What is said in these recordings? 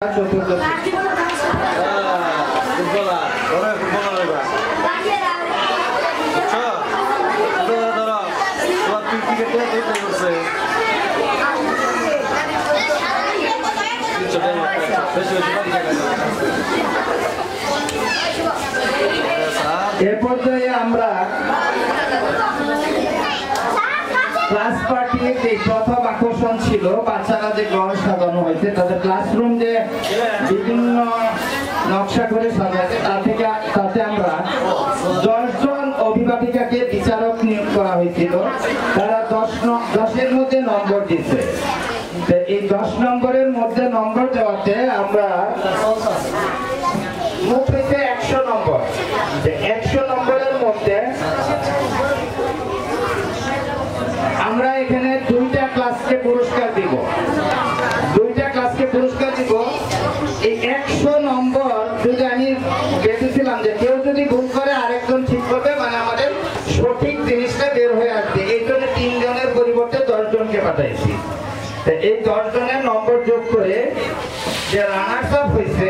এরপর থেকে আমরা ক্লাস পার্টিতে প্রথম আকর্ষণ ছিল বাচ্চারা যে ঘর সাজানো হয়েছে তাদের ক্লাসরুম যে বিভিন্ন নকশা করে সাজাতে তাতে আমরা 10 জন অভিভাবিকাকে বিচারক নিয়োগ করা হয়েছিল। তারা 10 এর মধ্যে নম্বর দিয়েছে। এই 10 নম্বরের মধ্যে নম্বর দেওয়াতে আমরা মুক্তিতে 100 নম্বর, 100 নম্বরের মধ্যে আমরা এখানে দুইটা ক্লাসকে পুরস্কার দিব। এই 100 নম্বর যদি আমি পেয়েছিলাম যে কেউ যদি ভুল করে আরেকজন ঠিক করবে, মানে আমাদের সঠিক জিনিসটা বের হয়ে আসবে। এই জন্য 3 জনের পরিবর্তে 10 জনকে পাঠাইছি। এই 10 জনের নম্বর যোগ করে যে রানার্স আপ হয়েছে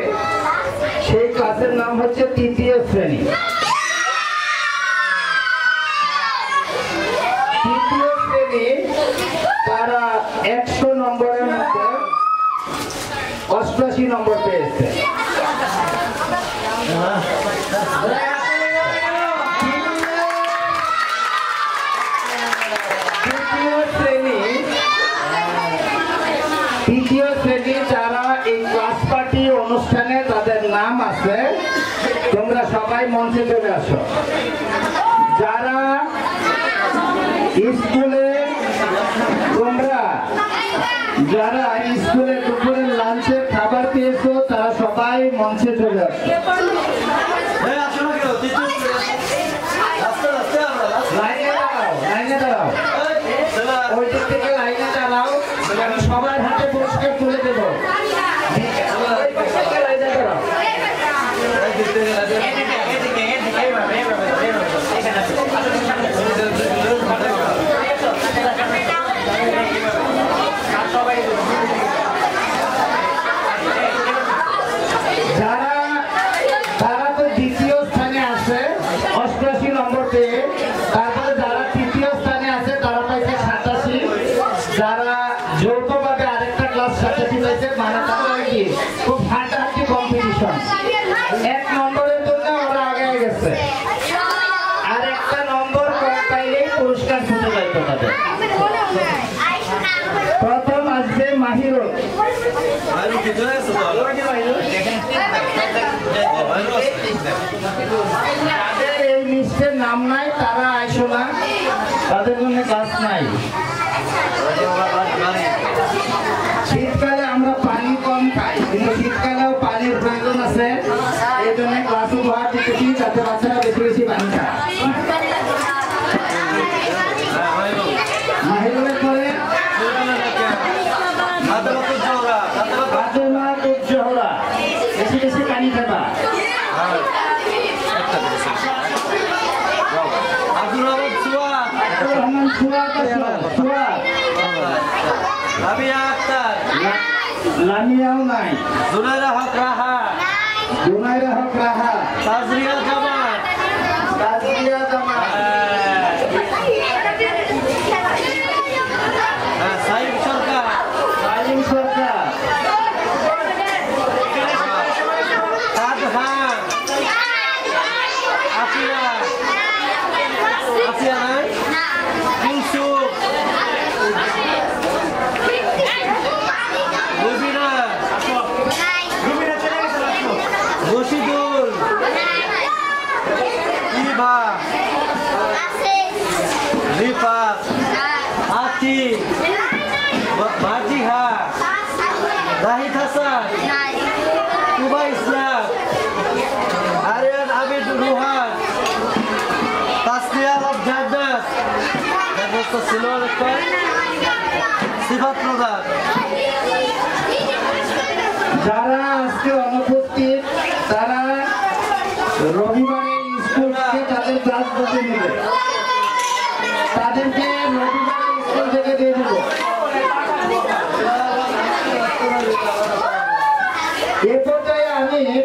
সেই ক্লাসের নাম হচ্ছে 3য় শ্রেণী। 3য় শ্রেণী তারা 100 নম্বরের মধ্যে 88 নম্বর পেয়েছে। 3য় শ্রেণী যারা এই ক্লাস পার্টি অনুষ্ঠানে তাদের নাম আছে, তোমরা সবাই মঞ্চে চলে আসো। যারা স্কুলে দুপুরের লাঞ্চের খাবার পেয়েছো তারা সবাই মঞ্চে চলে আসো। সবার হাতে পুরস্কার তুলে দেব। তারা তো 2য় স্থানে আছে 88 নম্বর পেয়ে। তারপরে যারা 3য় স্থানে আছে তারা পাইছে 87। যারা যৌথভাবে আরেকটা ক্লাস 87 পাইছে, মানে তারা কি খুব হাঁটাহাঁটি কম্পিটিশন। 1 নম্বরের জন্য ওরা আগে গেছে, আর 1 নম্বর কম পাইলে পুরস্কার ছুটে যাইত তাদের। প্রথম আসবে মাহিরো। তাদের এই লিস্টের নাম নাই, তারা আইসো না, তাদের জন্য কাজ নাই। শীতকালে আমরা পানি কম খাই, কিন্তু শীতকালেও পানির প্রয়োজন আছে। এই জন্য ক্লাস উপহার দিতেছি যাতে বাচ্চারা বেশি বেশি পানি খায়। যারা আজকে অনুপস্থিত তারা রবিবারে স্কুল থেকে তাদের ক্লাস বসে নেবে, তাদেরকে রবিবারে স্কুল থেকে দিয়ে দেবো। Adik